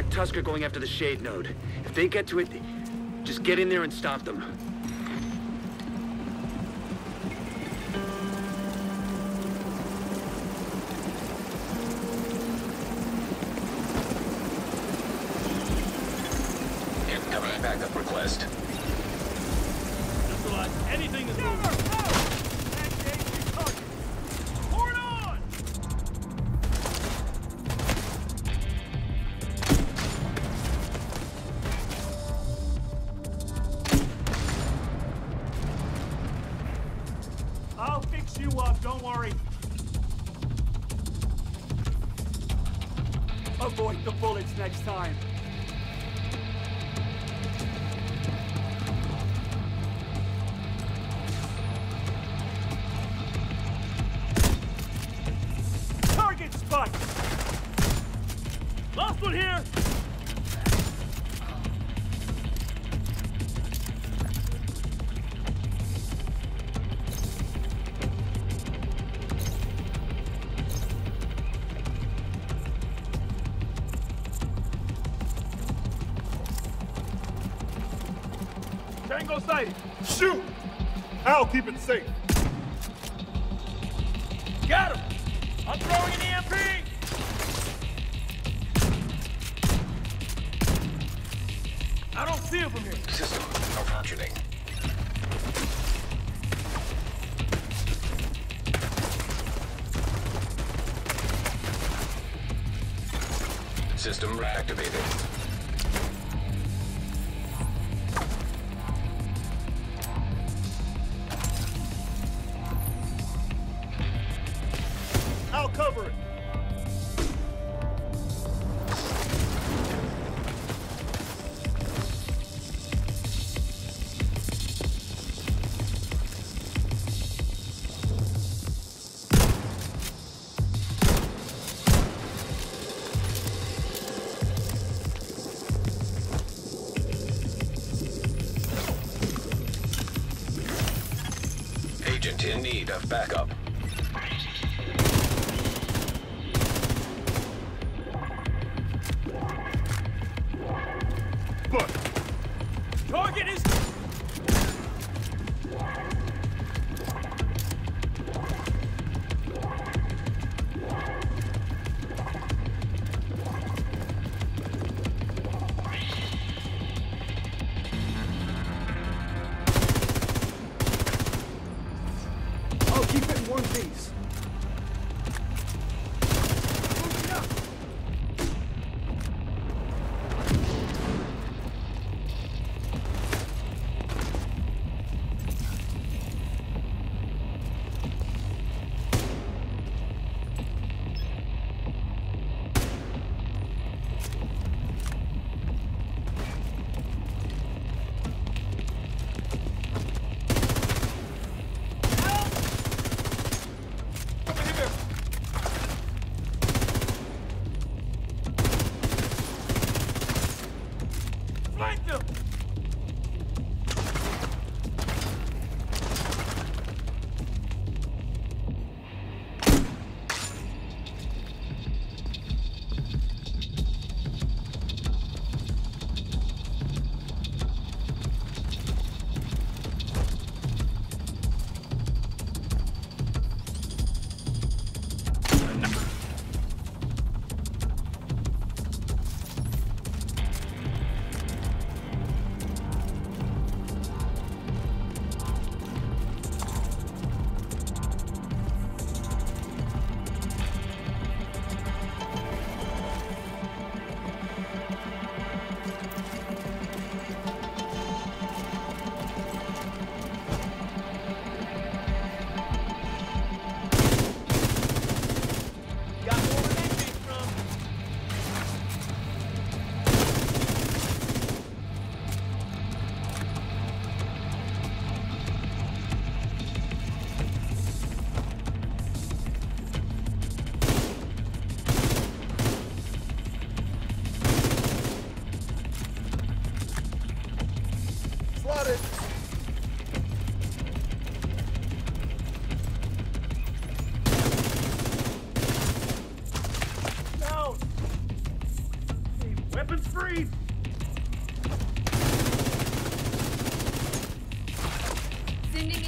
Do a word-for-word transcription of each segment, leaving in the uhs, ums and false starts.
Black Tusk are going after the Shade node. If they get to it, just get in there and stop them. Incoming backup request. Neutralize anything that's moving. I'll fix you up, don't worry. Avoid the bullets next time. Target spot! Last one here! Tango sighted. Shoot! I'll keep it safe. Got him! I'm throwing an E M P! I don't see him from here. System not functioning. System reactivated. I'll cover it. Agent in need of backup. Look. Target is... I'll keep it in one piece. breathe. Sending it.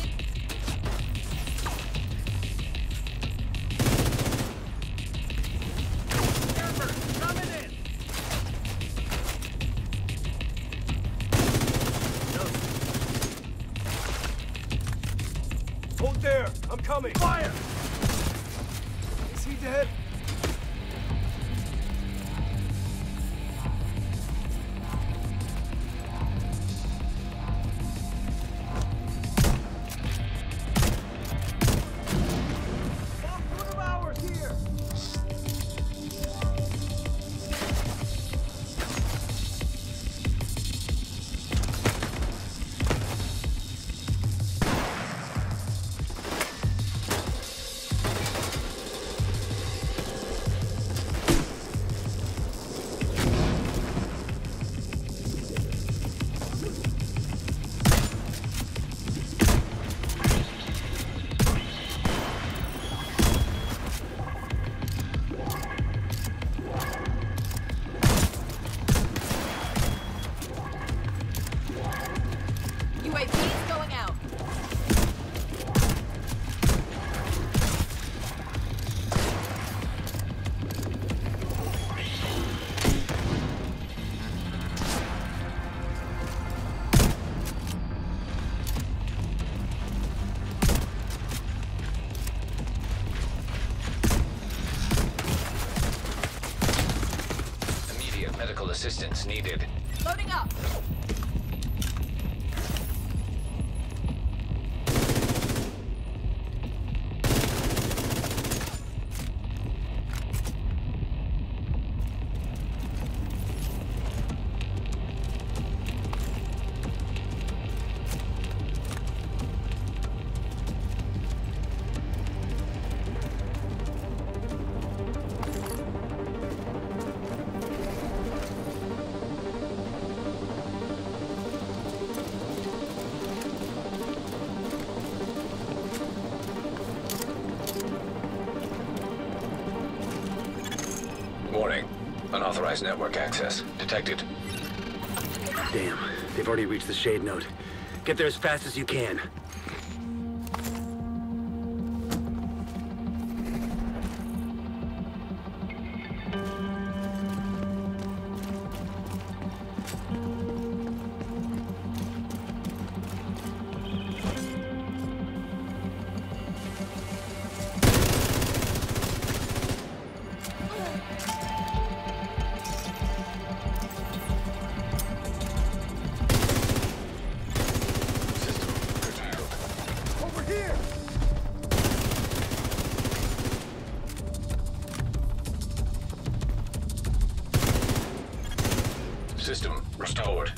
Coming. Fire! Is he dead? Assistance needed. Loading up. Unauthorized network access detected. Damn, they've already reached the Shade node. Get there as fast as you can. System restored.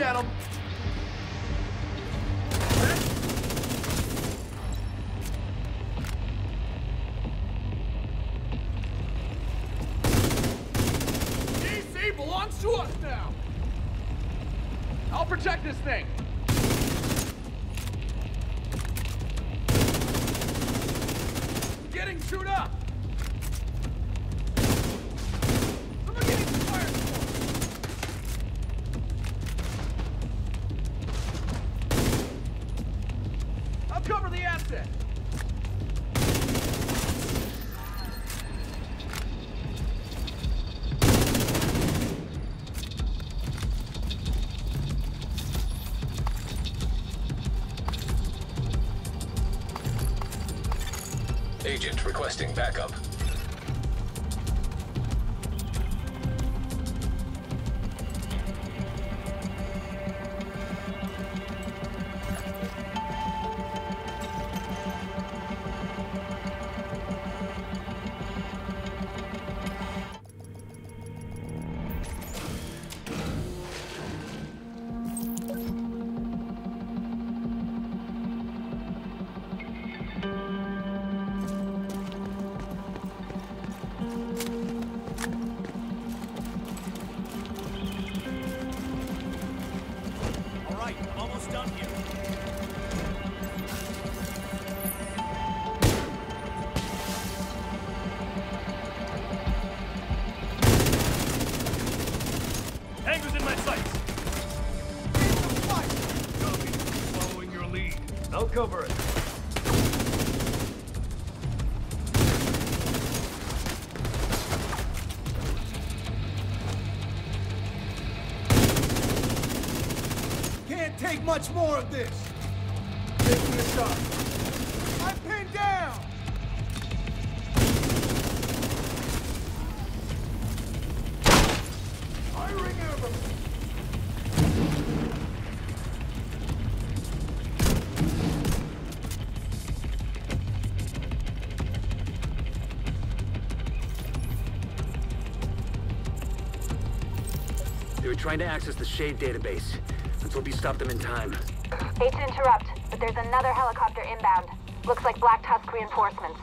Get him! D C belongs to us now! I'll protect this thing! Getting chewed up! Agent requesting backup. Cover it. Can't take much more of this. Taking a shot. I'm pinned down. Firing arrows. Trying to access the Shade database. Let's hope you stop them in time. Hate to interrupt, but there's another helicopter inbound. Looks like Black Tusk reinforcements.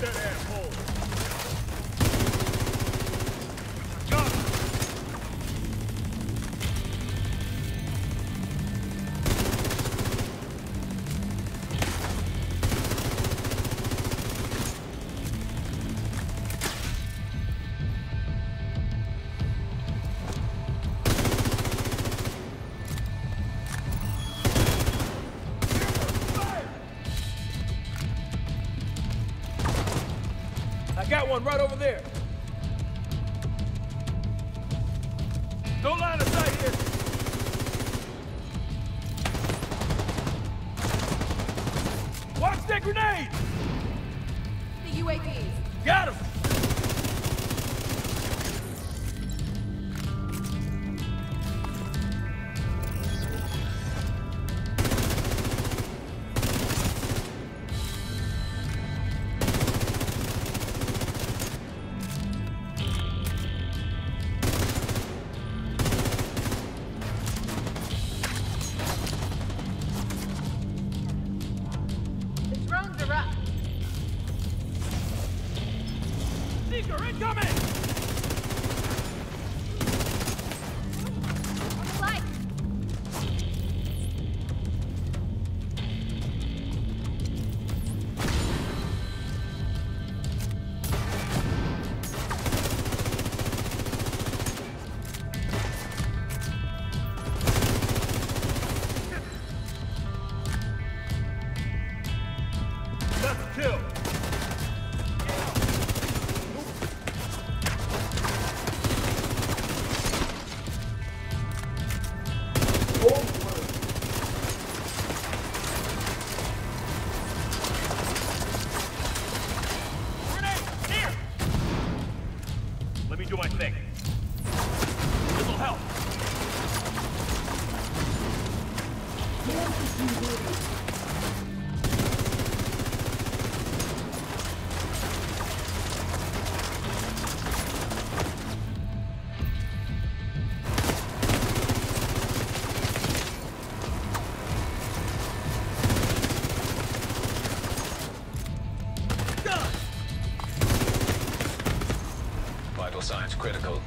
that asshole. Got one right over there. No line of sight here. Watch that grenade. The U A Vs. Got him. Signs critical.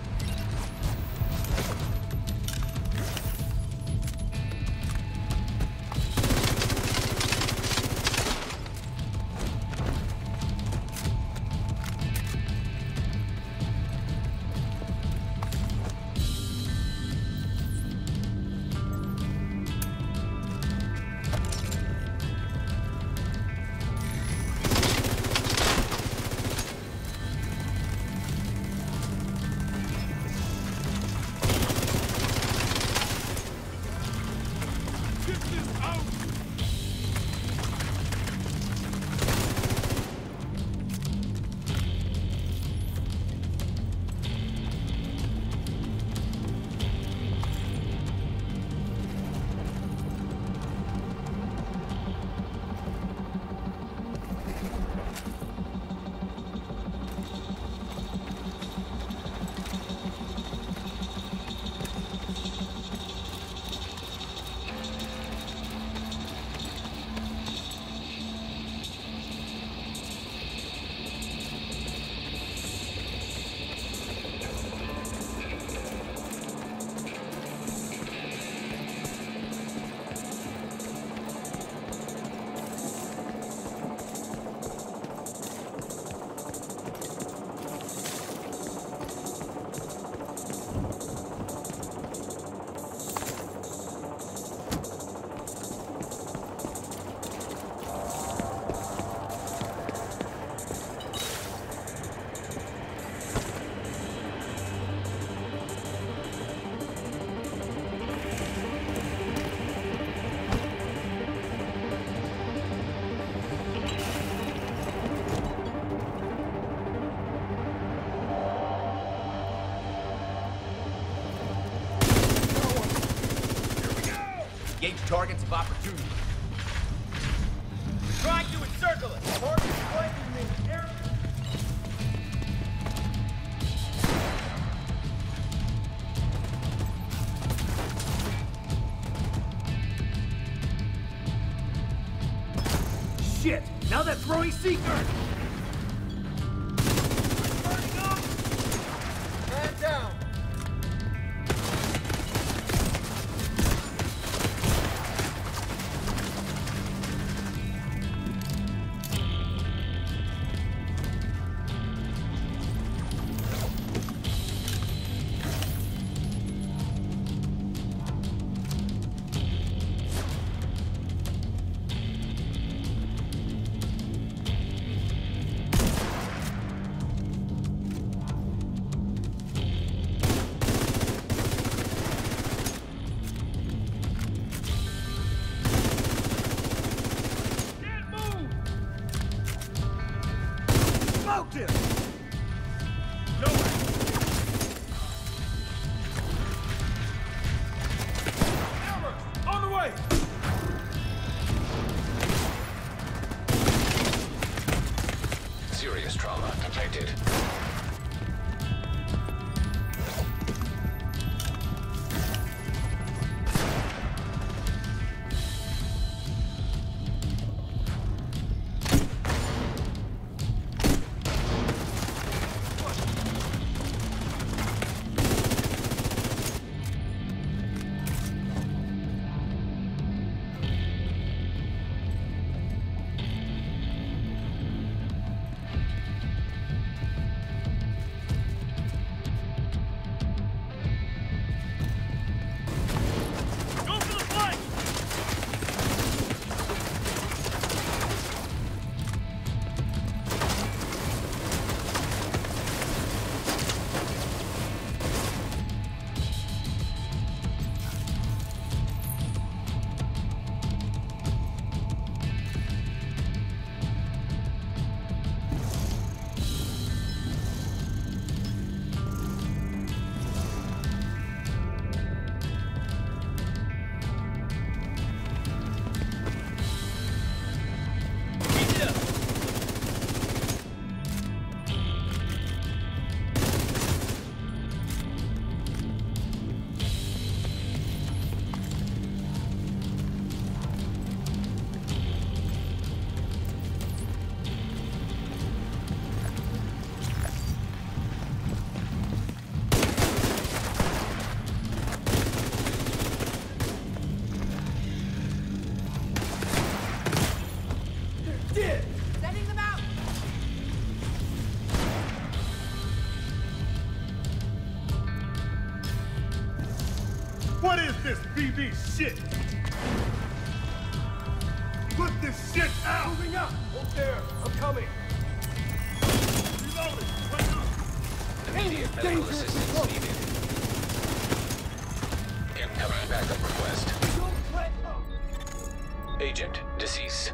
Engage targets of opportunity. We're trying to encircle it. Target pointing in the area. Shit! Now they're throwing seeker. shit! Put this shit out! Moving up! Hold there! I'm coming! Reloading! Right up! Immediate medical assistance needed. Incoming backup request. Agent deceased.